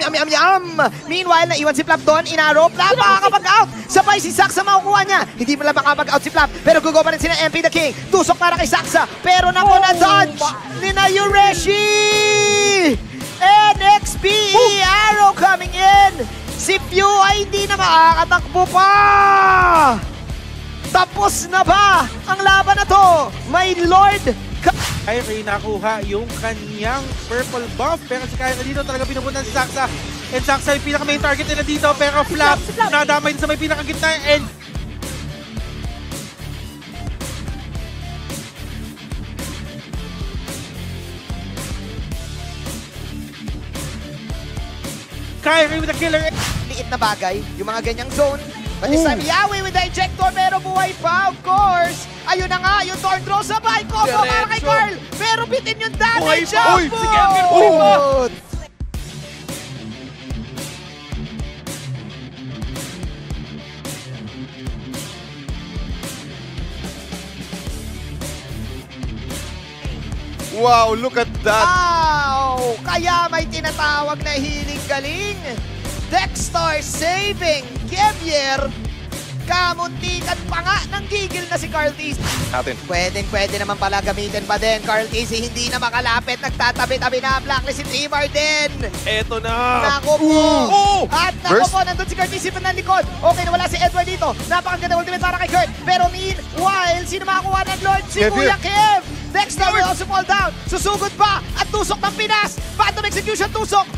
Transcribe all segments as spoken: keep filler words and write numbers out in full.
yum, yum, yum, yum. Meanwhile, naiwan si Flap doon. Inarrow, Flap makakapag-out. Sabay si Saksa makukuha niya. Hindi pala makakapag-out si Flap. Pero gugo pa rin sila M P the King. Tusok para kay Saksa. Pero naku, oh, na-dodge ni na Yureshi. N X P E oh. Arrow coming in. Si Pew ay hindi na makakatakbo pa. Tapos na ba ang laban na to? My Lord. Kyrie nakuha yung kaniyang purple buff. Pero si Kyrie dito talaga pinupunan si Saksa. And Saksa yung pinaka main target nila dito. Pero Flap, nadamay din sa may pinaka gitna. And Kyrie with a killer. Liit na bagay, yung mga ganyang zone. But this time, Yawi with the ejector. Pero buhay pa, of course. Ayun na nga, yung torn throw sa bike. Combo para kay Karl. Pero bitin yung damage. Uy, sige, Amir, buhay pa. Wow, look at that. Wow, kaya may tinatawag na hiling-galing. Dexter saving Gevier. Kamuntikan pa nga ng gigil na si Karltzy. Atin. Pwede, pwede naman pala gamitin pa din. Karltzy hindi na makalapit. Nagtatabi-tabi na. Blacklist si Timar din. Eto na. Nako po. Oh! At nako po, nandun si Karltzy na likod. Okay, nawala si Edward dito. Napakaganda ultimate para kay Kurt. Pero meanwhile, sino makakuha ng Lord? Si Kuya Kev. Dexter will also fall down. Susugod pa. At tusok ng Pinas. Phantom execution tusok.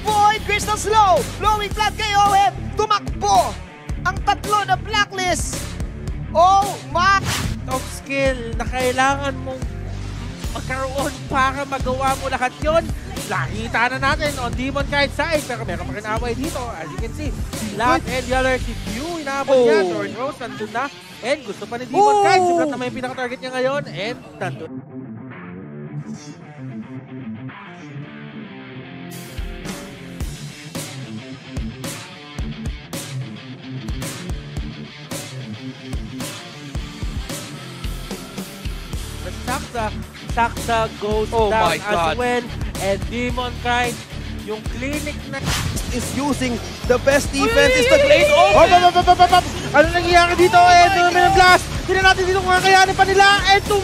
Void Crystal Slow, blowing flat kay O M. Tumakbo ang tatlo na Blacklist. Oh my! Top skill na kailangan mong magkaroon para magawa mo lahat yun. Nakita na natin on Demon Kite side. Pero meron pa rin away dito. As you can see, Black and Yeller, si Pew inaabot niya. Thorn Rose nandun na. And gusto pa ni Demon Kite. Sulat naman yung pinaka-target niya ngayon. And nandun. Saksa, Saksa goes oh down as well. And Demon Kite, yung clinic na is using the best defense is the great open. Oh, pop, pop, pop, pop. Ano nangyayari dito? Oh eh, doon namin ang blast. Tignan natin dito kung kakayanin pa nila. Eto.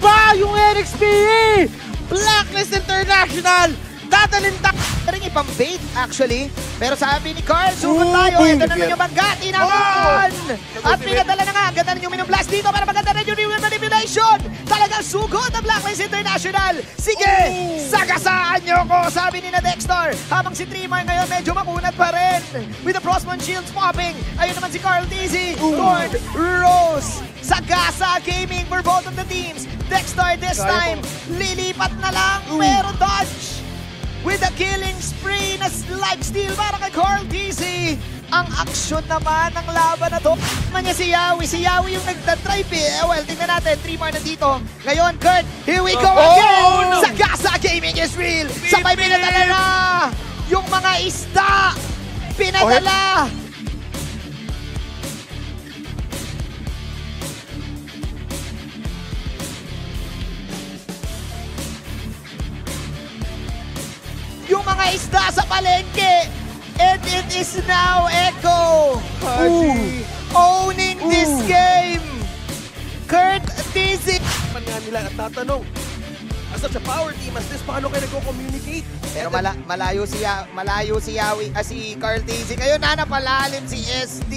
Ba, yung N X P E! Blacklist International! Dadalinta rin ipambait actually. Pero sabi ni Karl, sugot tayo. Ito na naman yung banggat. Inaman! Oh! At pinadala na nga. Ang ganda rin yung minumblast dito para maganda rin yung new manipulation. Talagang sugot ang Blacklist International. Sige, oh! Sagasaan nyo ko, sabi ni na Dexter. Habang si Trimar ngayon medyo makunat pa rin. With the Frostman shields popping. Ayun naman si Karltzy. Lord Rose. Sagasa gaming for both of the teams. Dexter this time, lilipat na lang. Pero dodge. With a killing spree na lifesteal para kay Karltzy. Ang aksyon naman ng laban na to. Manya si Yawi. Si Yawi yung nagtatripe. Eh, well, tingnan natin. Three more nandito. Ngayon, Kurt, here we go oh, again. Oh, no. Sagasa gaming is real. Beep, sabay pinadala na. Yung mga isda. Pinadala. Okay. Yung mga isda sa palengke. And it is now Echo owning Ooh. This game. Karltzy. Pan nga nila at tatanong, as such a power team as this, paano kayo nagko-communicate? Pero mala malayo si Yawi, malayo si Yawi, ah, si Karltzy. Ngayon na napalalim si S D.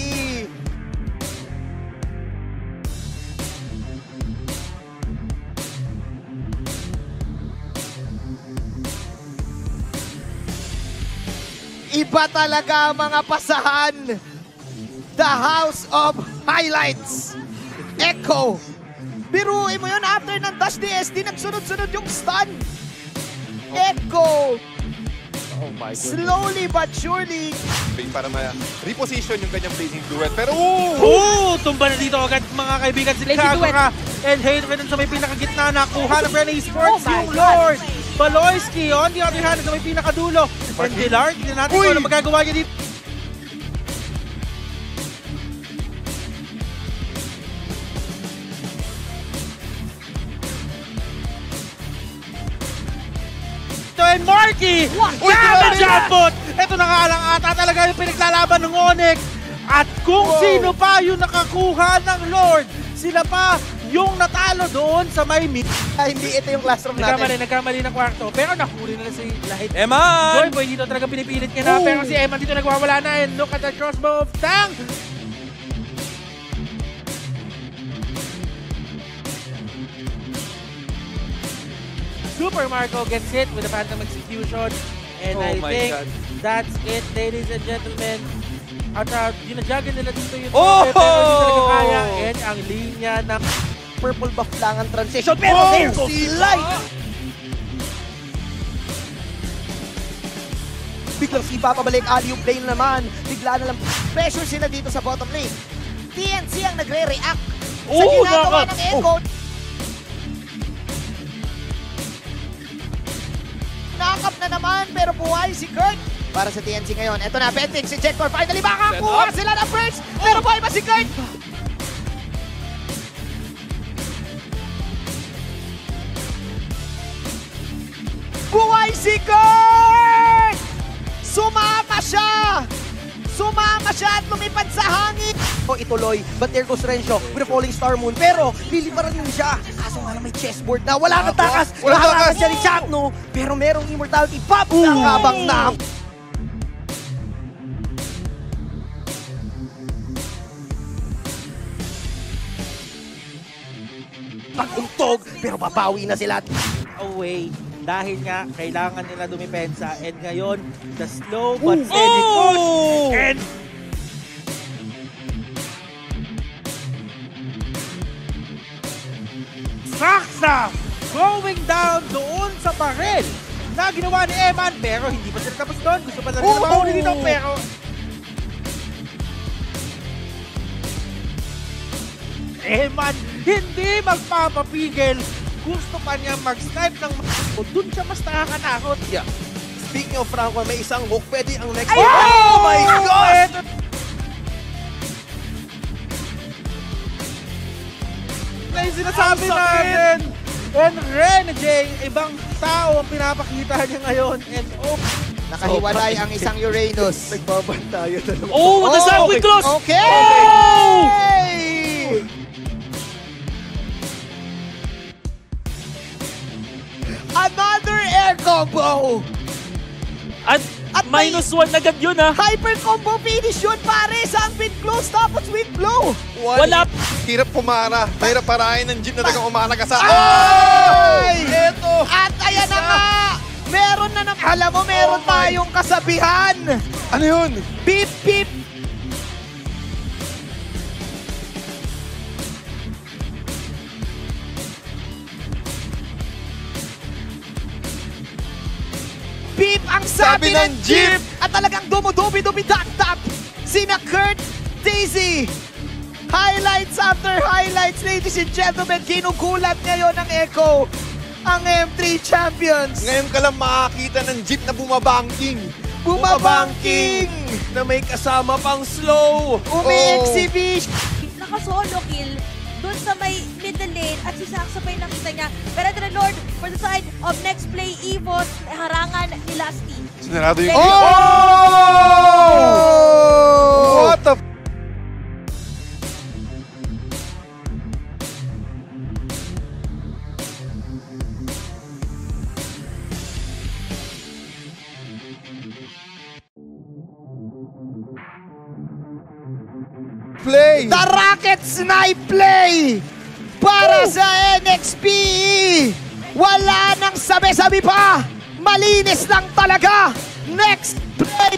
Iba talaga mga pasahan. The House of Highlights. Echo. Biruin mo yun after ng dash D S D. Nagsunod-sunod yung stun. Echo. Oh my God. Slowly but surely. Para ma-reposition yung kanyang blazing duet. Pero ooh! Ooh! Tumba na dito agad mga kaibigan. Si Kagura and Hayden sa may pinakagitna na. Kuha ng Rene Sports yung Lord. Baloyski on the other hand sa may pinakadulo. And Dillard, hindi natin kung ano magagawa niya dito. And Marky! Kama jackpot! Ito na nga lang ata talaga yung pinaglalaban ng Onyx. At kung wow. sino pa yung nakakuha ng Lord, sila pa yung natalo doon sa may meet. Ah, hindi ito yung classroom natin. Nagkamali, nagkamali ng kwarto. Pero nakuli na si Lahit. Eman! Joy Boy dito talaga pinipilit niya na. Ooh. Pero si Eman dito nagwawala na. And look at the crossbow of Tang! Super Marco gets hit with a Phantom Execution. And oh I think God. That's it, ladies and gentlemen. At uh, ginajagin nila dito yung oh! Pero hindi talaga kaya. And ang linya ng purple buff lang ang transition. Pero oh, there's the light! Biglang si Papa balik, Ali yung plane naman. Bigla na lang pressure sila dito sa bottom lane. T N C ang nagre-react oh, sa ginagawa ng Echo. Oh. Nakakap na naman, pero buhay si Kurt para sa T N C ngayon. Ito na, Benting, si Jector, finally makakuha sila ng first, pero buhay pa si Kurt! Buhay si Kurt! Sumama siya! Sumama siya at lumipad sa hangin! O ituloy, but there goes Rencio with a falling star moon, pero pili pa rin siya. Kaso nga lang may chessboard na, wala na takas, wala na siya ni Chakno, pero merong immortality, pop na habang na. Pag-untog, pero papawi na sila. Away, dahil nga kailangan nila dumipensa, and ngayon, the slow but steady push, and Saksa going down doon sa baril na ginawa ni Eman, pero hindi pa sila tapos doon. Gusto pa na rin na mauli dito, pero Eman hindi magpapapigil. Gusto pa niya mag-snipe ng o doon siya mas nakakatakot. Yeah. Speaking of Franco, may isang hook. Pwede ang next one. Oh my God! Yung sinasabi natin. And Rene J, ibang tao ang pinapakita niya ngayon. And oh, nakahiwalay ang isang Uranus. Nagbabantayan na naman. Oh, what is that? We close! Okay! Another air combo! At minus one agad yun, ha? Hyper combo finish yun, pare! Sa pin close tapos with blow! Wala! Hirap pumara. Hirap parahin ng jeep na tagang umalaga sa... Ay! Eto! At ayan na nga! Meron na naman... Alam mo, meron tayong kasabihan! Ano yun? Beep, beep! Beep ang sabi ng jeep! At talagang dumudubi-dubi-tap-tap! Sina Kurt, Daisy! Highlights after highlights, ladies and gentlemen, kinukulat ngayon ng Echo, ang M three champions. Ngayon ka lang makakita ng jeep na bumabanking. Bumabanking! bumabanking. Na may kasama pang slow. Umi-exhibit. Oh. Nakasolo kill doon sa may middle lane at si Saksa pa yung nakita niya. Pero the Lord for the side of next play, Evos, harangan ni Last Team. Sinarado yung... Oh! oh! What the... Play. The Rocket Snipe play para oh. sa N X P E. Wala nang sabi-sabi pa. Malinis lang talaga. Next play.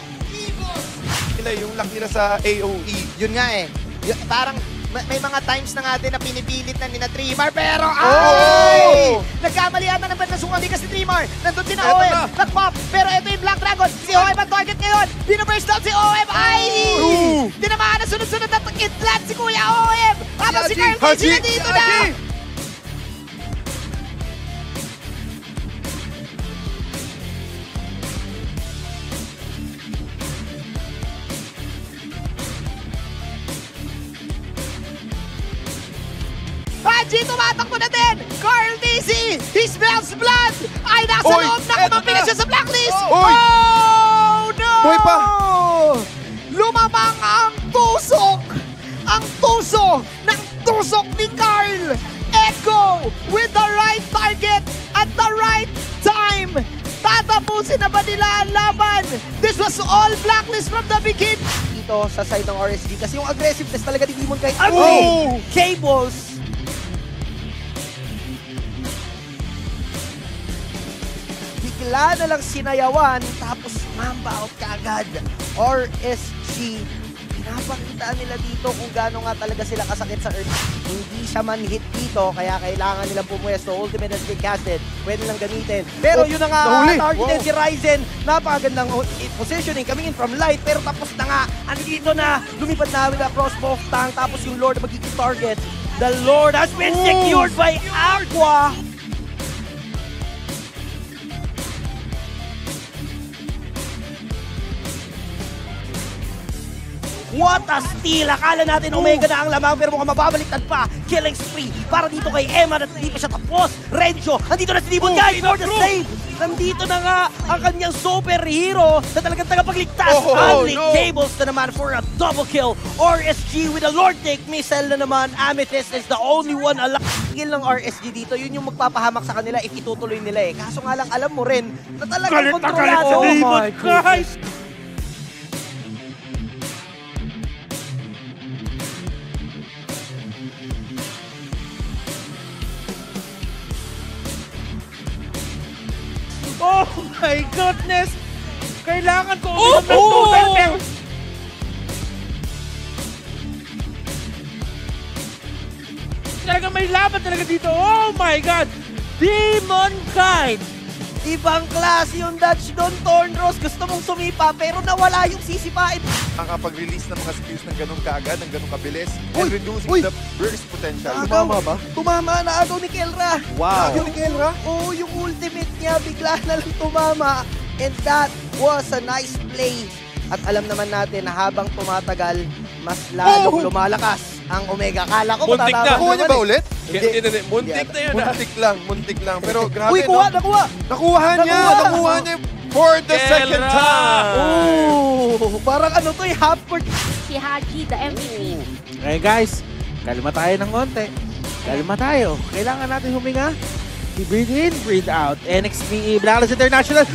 Yung luck nila sa A O E. Yun nga eh. Yung, parang may mga times na nga din na pinipilit na nina Trimar. Pero ay! Oh. Nagkamali ata ng pagkasungan ni kasi Trimar. Nandun din na Owen. Nag-pop. Pero ito yung Black Dragon. Tapos si O M ang target ngayon. Binaburst down si O M. Ay! Dinamaan na sunod-sunod na itlat si Kuya O M. Habang si Karltzy na dito na. Haji, tumatakbo na din! Karltzy! He smells blood! Ay, nasa Oy, loob na kumapingas siya sa Blacklist! Oy. Oh no! Boy pa. Lumamang ang tusok! Ang tuso ng tusok ni Karl! Echo with the right target at the right time! Tatapusin na ba nila ang laban? This was all Blacklist from the beginning! Dito sa side ng R S G kasi yung aggressiveness talaga ni Demon kay Ugly! Cables! Bigla na lang sinayawan, tapos mamba out kaagad. R S G, pinapakitaan nila dito kung gaano nga talaga sila kasakit sa Earth. Hindi siya man hit dito, kaya kailangan nilang pumwesto. Ultimate has been casted, pwede lang gamitin. Pero oh, yun na nga, targeted wow. si Ryzen. Napakagandang positioning coming in from light, pero tapos na nga. Andito na, lumipad na with a crossbow tank, tapos yung Lord magiging target. The Lord has been Ooh. secured by Aqua. What a steal! Akala natin Omega na ang lamang pero mukhang mababaliktad pa. Killing spree para dito kay Emma at hindi pa siya tapos. Rencho, nandito na si Demon Guy for the save! Nandito na nga ang kanyang superhero na talagang tagapagligtas. Oh, Ugly no. Cables na naman for a double kill. R S G with a Lord Take Missile na naman. Amethyst is the only one alive. Tigil ng R S G dito, yun yung magpapahamak sa kanila if itutuloy nila eh. Kaso nga lang alam mo rin na talagang kontrolado. Oh my gosh! Oh my goodness! Kailangan ko uminom ng total air! Talagang may laban talaga dito! Oh my God! Demon Kind! Ibang klase yung Dutch Don Tornros. Gusto mong sumipa pero nawala yung sisipain. Nakapag-release ng mga skills ng ganun kaagad, ng ganun kabilis, and uy, reducing uy. the burst potential. Tumama ba? Tumama na agaw ni Kelra. Wow. Agaw ni Kelra? Oo, oh, yung ultimate niya bigla na lang tumama. And that was a nice play. At alam naman natin na habang tumatagal, mas lalong oh. lumalakas ang Omega. Kala ko matatawa naman. Ba ulit? Hindi, hindi, hindi. Muntik na yun. Muntik lang, muntik lang. Pero grabe, Uy, kuha, no? nakuha! Nakuha niya! Nakuha, nakuha niya for the Kera. second time! Ooh, parang ano to, half for... Si Haji, the M V P. Okay guys, kalma tayo ng konti. Kalma tayo. Kailangan natin huminga. Breathe in, breathe out. N X P E, Blacklist International.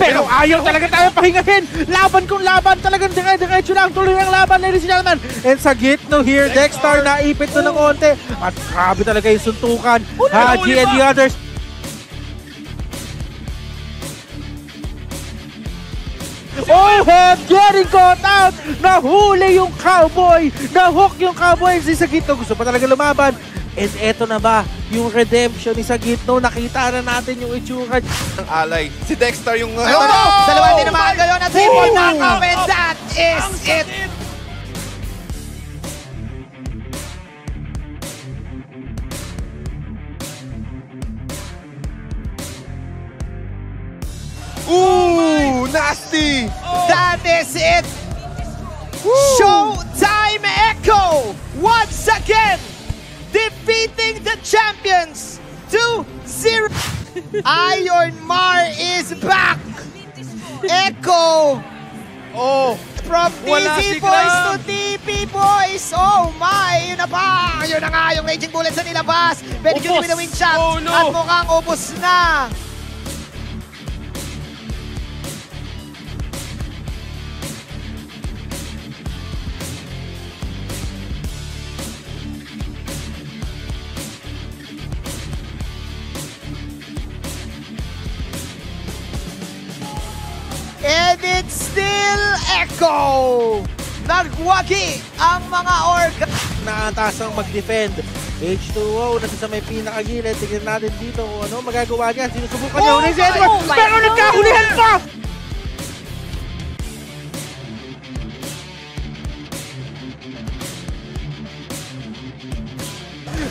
Pero ayaw talaga tayo pahingahin. Laban kung laban. Talagang dire-diretso lang. Tuloy ang laban, ladies and gentlemen. And sa gitno here, Dexter naipit to ng konti. At grabe talaga yung suntukan. Haji and the others. Oh, getting caught out. Nahuli yung cowboy. Nahook yung cowboy. Si sa gitno gusto pa talaga lumaban. And eto na ba, yung redemption ni Sagitno, nakita na natin yung itsura. Ang alay, si Dexter yung... Eto na, dalawa din naman gano'n at simple na comment. That is it! Ooh, nasty! That is it! Showtime Echo! Once again! Defeating the champions two zero. Iron Mar is back. Echo. Oh, from D C Boys to D P Boys. Oh my, yun na ba? Yun na nga yung raging bullets na nilabas. Pwede yun yung win shot. Oh, no. At mukhang ubos na. And it's still Echo! Nagwagi ang mga org! Naantasang mag-defend H two O, nasa sa may pinakagilid. Tignan natin dito kung ano magagawa niya. Sinusubukan niya ulit si Edward, pero nagkahulihan pa!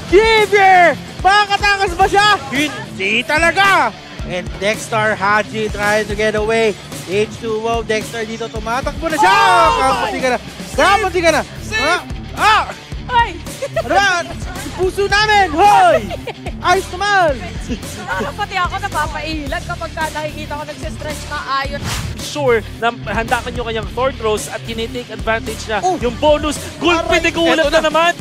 Xavier! Makakatakas ba siya? Hindi talaga! And Dexter Haji trying to get away. H two O, Dexter dito tumatakbo na siya! Kapunti ka na! Kapunti ka na! Ah! Ay! Ano ba? Puso namin! Hoy! Ayos naman! Ano pati ako napapailan kapag ka nakikita ko nagsistretch na ayon. Sure na handakan nyo kanyang third throws at kinitake advantage na oh, yung bonus. Gulpin ni Gulat na, na naman!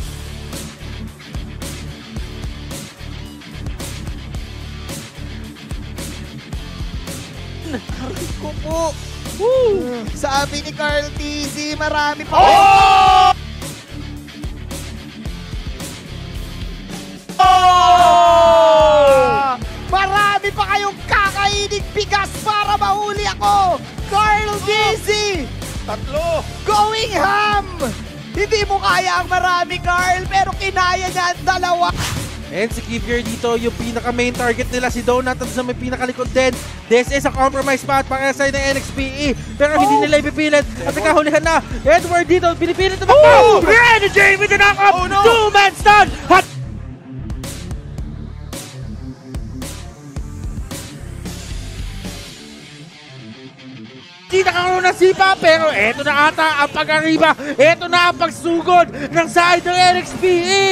Aray ko po! Woo! Sabi ni Karltzy, marami pa! Oh! Marami pa kayong kakainig bigas para mahuli ako! Karltzy! Tatlo! Going ham! Hindi mo kaya ang marami, Karl, pero kinaya niya ang dalawa! And si Xavier dito, yung pinaka-main target nila, si Donut at sa may pinakalikod din. This is a compromise spot para sa ng N X P E, pero oh, hindi nila ipipilit at nakahulihan na. Edward dito, pinipilit na magpaw! Renegade with the knock-up! Oh, no. Two-man stun! Hot! Hindi nakakaroon ng sipa, pero eto na ata ang pag-ariba. Eto na ang pagsugod ng side ng N X P E.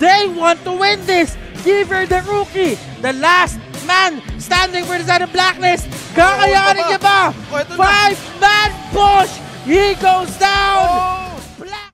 They want to win this. Xavier the rookie, the last man standing for the side of Blacklist. Kakayanin niya ba? Five-man push. He goes down. Black.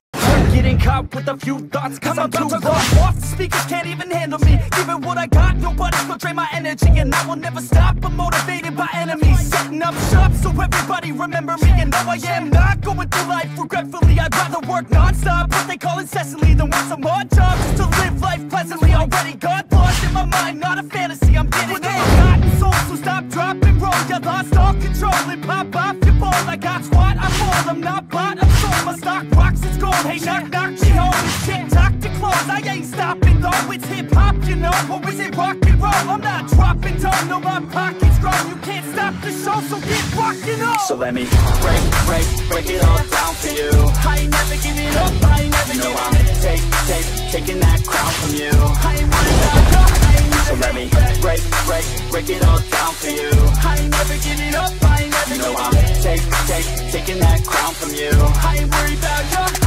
Getting caught with a few thoughts, cause I'm about to go off. The speakers can't even handle me. Given what I got, nobody's gonna drain my energy. And I will never stop, I'm motivated by enemies. Setting up shop so everybody remember me. And though I am not going through life regretfully, I'd rather work non-stop, what they call incessantly, than want some hard jobs just to live life pleasantly. Already got lost in my mind, not a fantasy, I'm getting it. Forgotten souls, so stop, drop, and roll. You lost all control and pop off your ball. I got squat, I fall, I'm not bought, I'm sold. My stock rocks, it's gold. Hey, knock, knock, she home, it's tick-tock to close. I ain't stopping though, it's hip-hop, you know. Or is it rock and roll? I'm not dropping down, no, my pocket's grown. You can't stop the show, so get rockin' on. So let me break, break, break it all down for you. I ain't never giving up, I ain't never giving up. No, I'm take, take, taking that crown from you. I ain't running out, I ain't never. So let me break, break, break it all down for you. I ain't never giving up, I ain't never giving up. No, I'm take, take, taking that crown from you. I ain't worried about you.